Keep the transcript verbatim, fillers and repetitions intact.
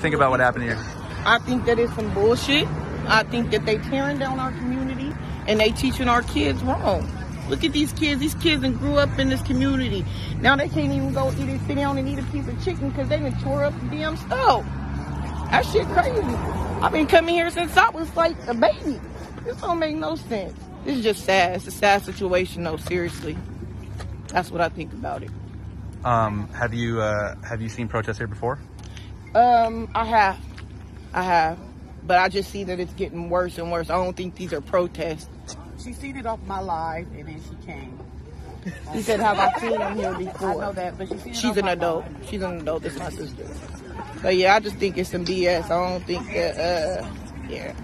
Think about what happened here. I think that it's some bullshit. I think that they tearing down our community and they teaching our kids wrong. Look at these kids. These kids that grew up in this community. Now they can't even go eat it, sit down and eat a piece of chicken because they done tore up the damn stove. That shit crazy. I've been coming here since I was like a baby. This don't make no sense. This is just sad. It's a sad situation though, seriously. That's what I think about it. Um, have you uh, have you seen protests here before? Um, I have. I have. But I just see that it's getting worse and worse. I don't think these are protests. She seeded off my live, and then she came. She said, have I seen them here before? I know that, but she She's an adult. Life. She's an adult. That's my sister. But, yeah, I just think it's some B S. I don't think that, uh, yeah.